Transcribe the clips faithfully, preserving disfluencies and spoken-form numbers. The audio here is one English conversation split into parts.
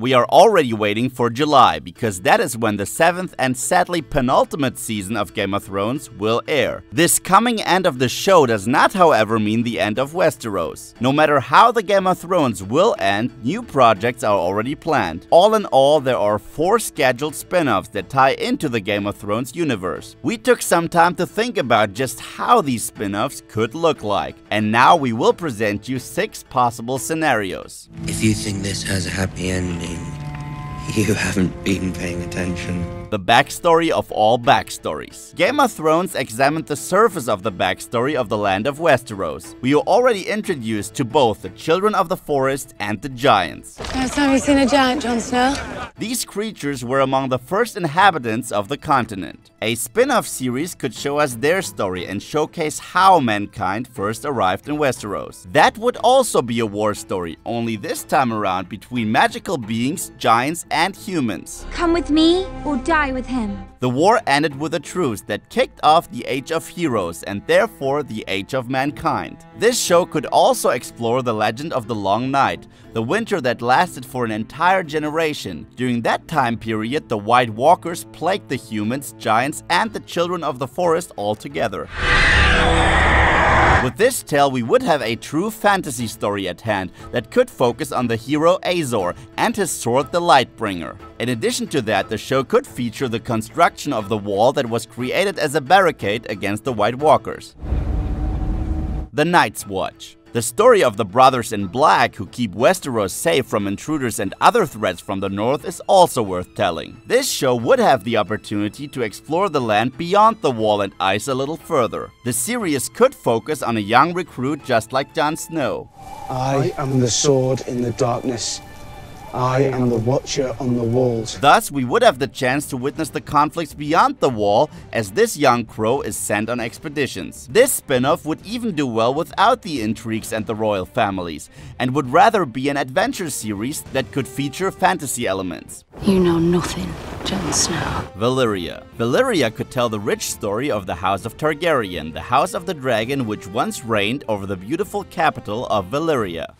We are already waiting for July, because that is when the seventh and sadly penultimate season of Game of Thrones will air. This coming end of the show does not, however, mean the end of Westeros. No matter how the Game of Thrones will end, new projects are already planned. All in all, there are four scheduled spin-offs that tie into the Game of Thrones universe. We took some time to think about just how these spin-offs could look like, and now we will present you six possible scenarios. If you think this has a happy ending, you haven't been paying attention. The backstory of all backstories. Game of Thrones examined the surface of the backstory of the land of Westeros. We were already introduced to both the Children of the Forest and the Giants. First time you've seen a giant, Jon Snow. These creatures were among the first inhabitants of the continent. A spin-off series could show us their story and showcase how mankind first arrived in Westeros. That would also be a war story, only this time around between magical beings, giants and humans. Come with me or die with him. The war ended with a truce that kicked off the Age of Heroes and therefore the Age of Mankind. This show could also explore the legend of the Long Night, the winter that lasted for an entire generation. During that time period, the White Walkers plagued the humans, giants and the Children of the Forest all together. With this tale, we would have a true fantasy story at hand that could focus on the hero Azor and his sword the Lightbringer. In addition to that, the show could feature the construction of the wall that was created as a barricade against the White Walkers. The Night's Watch. The story of the brothers in black who keep Westeros safe from intruders and other threats from the north is also worth telling. This show would have the opportunity to explore the land beyond the wall and ice a little further. The series could focus on a young recruit just like Jon Snow. I am the sword in the darkness. I am the watcher on the walls. Thus, we would have the chance to witness the conflicts beyond the wall, as this young crow is sent on expeditions. This spin-off would even do well without the intrigues and the royal families, and would rather be an adventure series that could feature fantasy elements. You know nothing, Jon Snow. Valyria. Valyria could tell the rich story of the House of Targaryen, the House of the Dragon which once reigned over the beautiful capital of Valyria.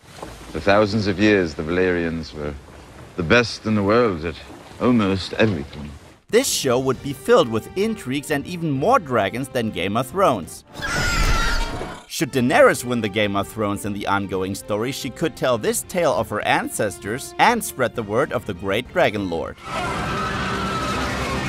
For thousands of years, the Valyrians were the best in the world at almost everything. This show would be filled with intrigues and even more dragons than Game of Thrones. Should Daenerys win the Game of Thrones in the ongoing story, she could tell this tale of her ancestors and spread the word of the great dragon lord.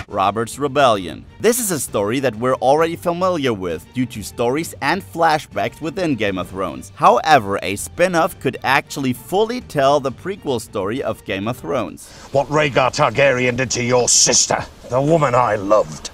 Robert's Rebellion. This is a story that we're already familiar with due to stories and flashbacks within Game of Thrones. However, a spin-off could actually fully tell the prequel story of Game of Thrones. What Rhaegar Targaryen did to your sister, the woman I loved.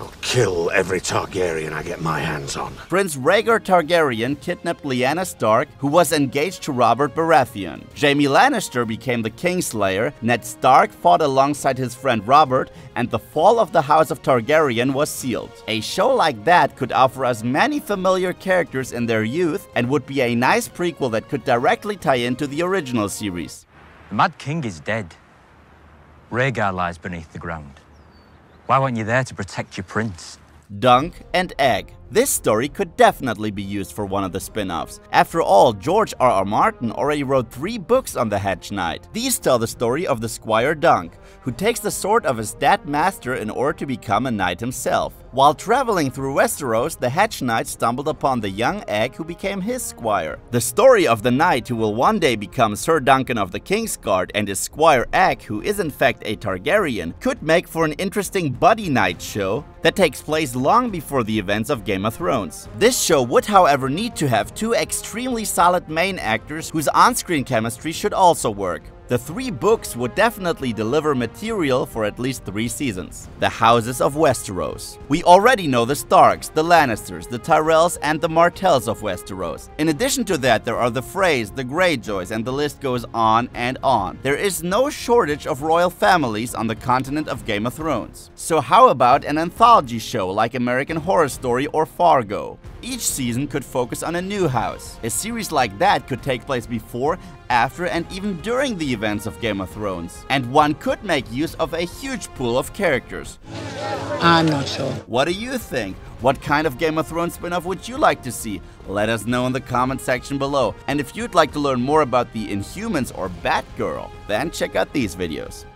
I'll kill every Targaryen I get my hands on. Prince Rhaegar Targaryen kidnapped Lyanna Stark, who was engaged to Robert Baratheon. Jaime Lannister became the Kingslayer, Ned Stark fought alongside his friend Robert, and the fall of the House of Targaryen was sealed. A show like that could offer us many familiar characters in their youth and would be a nice prequel that could directly tie into the original series. The Mad King is dead. Rhaegar lies beneath the ground. Why weren't you there to protect your prince? Dunk and Egg. This story could definitely be used for one of the spin-offs. After all, George R R Martin already wrote three books on the Hedge Knight. These tell the story of the Squire Dunk, who takes the sword of his dead master in order to become a knight himself. While traveling through Westeros, the Hedge Knight stumbled upon the young Egg who became his squire. The story of the knight who will one day become Sir Duncan of the Kingsguard and his squire Egg, who is in fact a Targaryen, could make for an interesting buddy night show that takes place long before the events of Game of Thrones. This show would, however, need to have two extremely solid main actors whose on-screen chemistry should also work. The three books would definitely deliver material for at least three seasons. The Houses of Westeros. We already know the Starks, the Lannisters, the Tyrells and the Martells of Westeros. In addition to that, there are the Freys, the Greyjoys, and the list goes on and on. There is no shortage of royal families on the continent of Game of Thrones. So how about an anthology show like American Horror Story or Fargo? Each season could focus on a new house. A series like that could take place before, after and even during the events of Game of Thrones. And one could make use of a huge pool of characters. I'm not sure. What do you think? What kind of Game of Thrones spin-off would you like to see? Let us know in the comment section below. And if you'd like to learn more about the Inhumans or Batgirl, then check out these videos.